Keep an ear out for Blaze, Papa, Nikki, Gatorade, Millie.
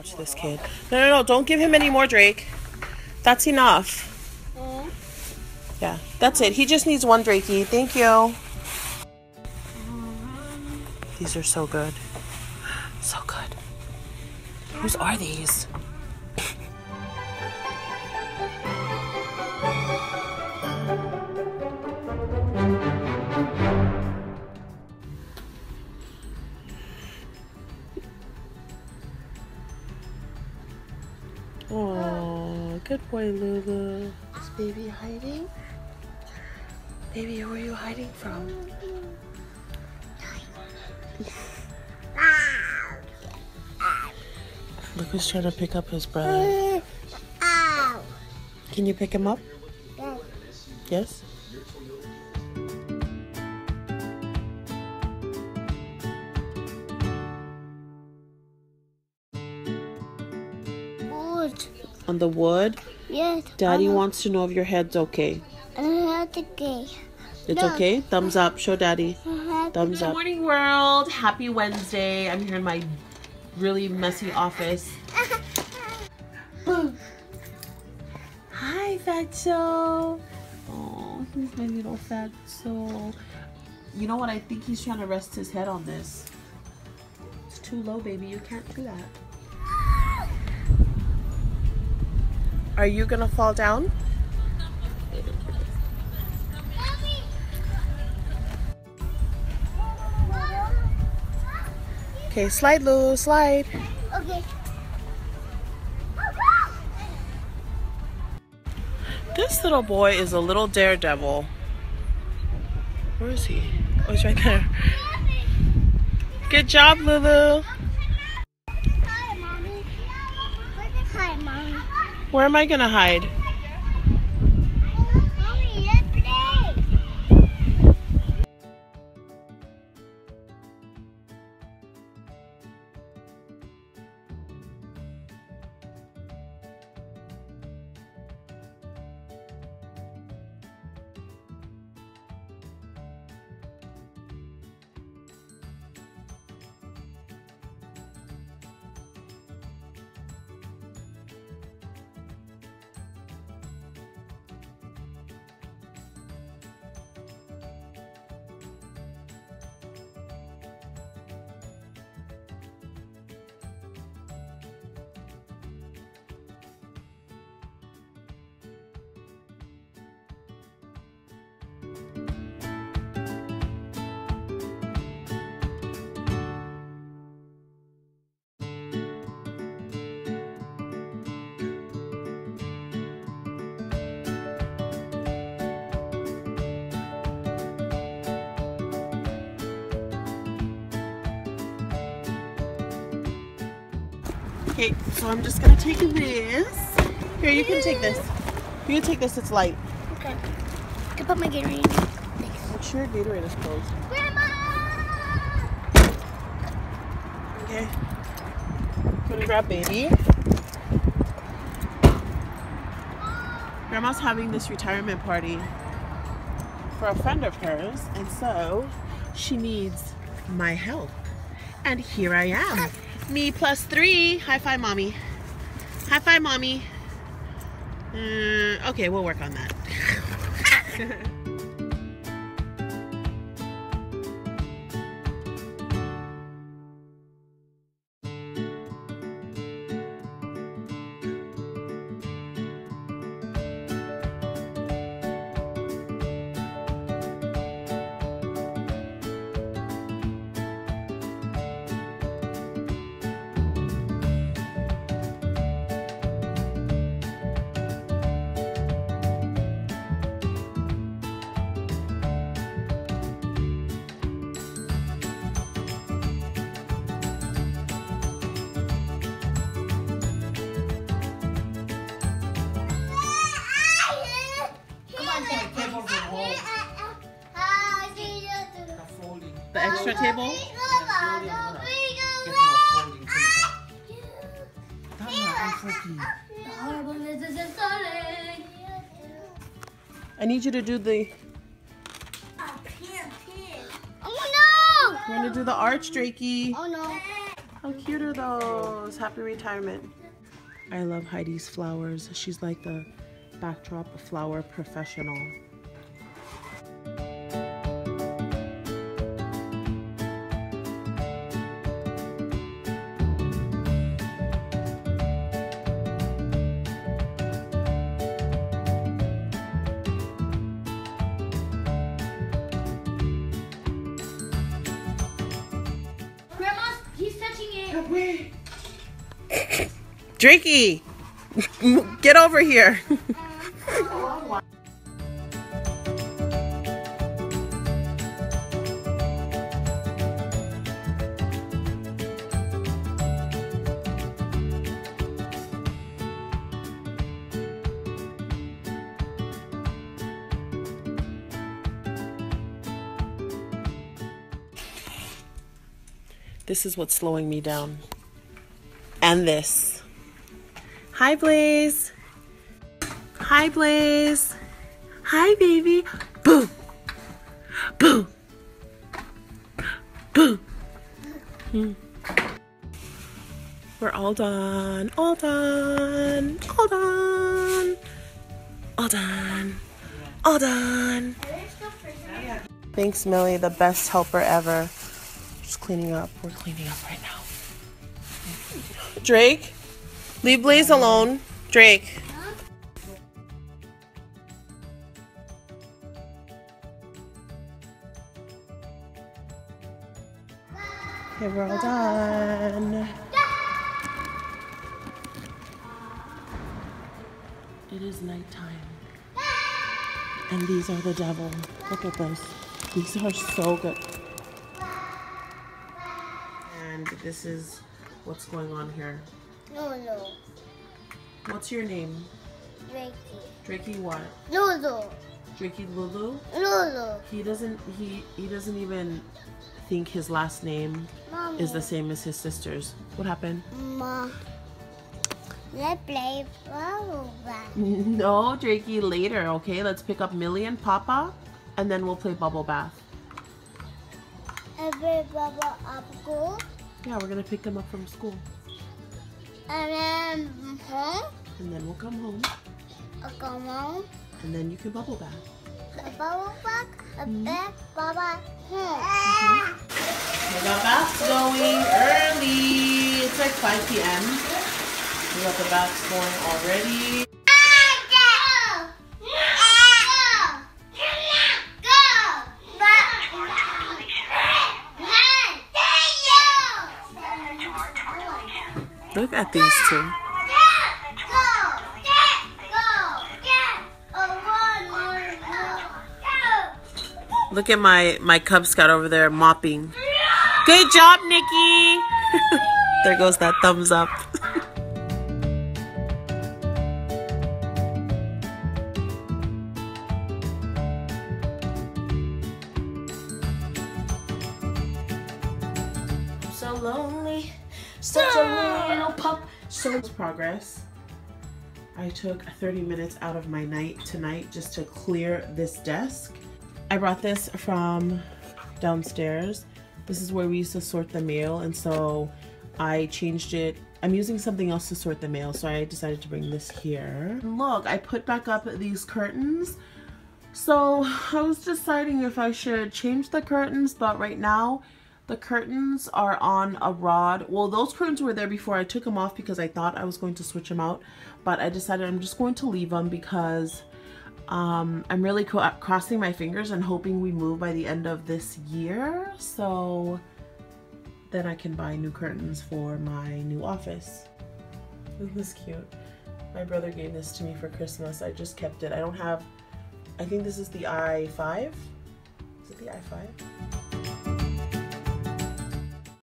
watch this kid. No, don't give him any more, Drake. That's enough. Yeah, that's it. He just needs one Drakey. Thank you. These are so good. So good. Whose are these? Oh, good boy, Lulu. Is baby hiding? Baby, who are you hiding from? Look who's trying to pick up his brother. Can you pick him up? Yes? On the wood? Yes. Daddy wants to know if your head's okay. It's okay. It's okay? Thumbs up. Show Daddy. Thumbs up. Good morning, world. Happy Wednesday. I'm here in my really messy office. Boom. Hi, Fatso. Oh, he's my little Fatso. You know what? I think he's trying to rest his head on this. It's too low, baby. You can't do that. Are you gonna fall down? Okay, slide, Lou, slide. Okay. This little boy is a little daredevil. Where is he? Oh, he's right there. Good job, Lulu. Where am I gonna hide? Okay, so I'm just gonna take this. Here, you can take this. You can take this, it's light. Okay. I can put my Gatorade. Thanks. Make sure Gatorade is closed. Grandma! Okay. I'm gonna grab baby. Grandma's having this retirement party for a friend of hers, and so she needs my help. And here I am. Me plus three. High five, mommy. High five, mommy. Okay, we'll work on that. The extra table? I need you to do the... Oh no! We're gonna do the arch, Drakey. Oh no. How cute are those? Happy retirement. I love Heidi's flowers. She's like the backdrop flower professional. Drinky, get over here. This is what's slowing me down. And this. Hi, Blaze. Hi, Blaze. Hi, baby. Boo. Boo. Boo. We're all done. All done. All done. All done. All done. Thanks, Millie, the best helper ever. Just cleaning up. We're cleaning up right now. Drake, leave Blaze alone. Drake. Okay, we're all done. It is nighttime. And these are the devil. Look at this. These are so good. And this is what's going on here? No, no. What's your name? Drakey. Drakey what? Lulu. Drakey Lulu? Lulu. He doesn't even think his last name Mommy. Is the same as his sister's. What happened? Mom. Let's play bubble bath. No, Drakey, later, okay? Let's pick up Millie and Papa, and then we'll play bubble bath. Every bubble up go. Yeah, we're gonna pick them up from school. And then home? And then we'll come home. I'll come home. And then you can bubble bath. A bubble bath, a bed, bubble home. We got baths going early. It's like 5 p.m. We got the baths going already. Look at these two. Look at my Cub Scout over there mopping. Good job, Nikki! There goes that thumbs up. I'm so lonely. Such a little pup. So progress. I took 30 minutes out of my night tonight just to clear this desk. I brought this from downstairs. This is where we used to sort the mail, and so I changed it. I'm using something else to sort the mail, so I decided to bring this here. Look, I put back up these curtains. So I was deciding if I should change the curtains, but right now the curtains are on a rod. Well, those curtains were there before. I took them off because I thought I was going to switch them out, but I decided I'm just going to leave them because I'm really crossing my fingers and hoping we move by the end of this year, so then I can buy new curtains for my new office. Isn't this cute? My brother gave this to me for Christmas. I just kept it. I don't have, I think this is the I-5. Is it the I-5?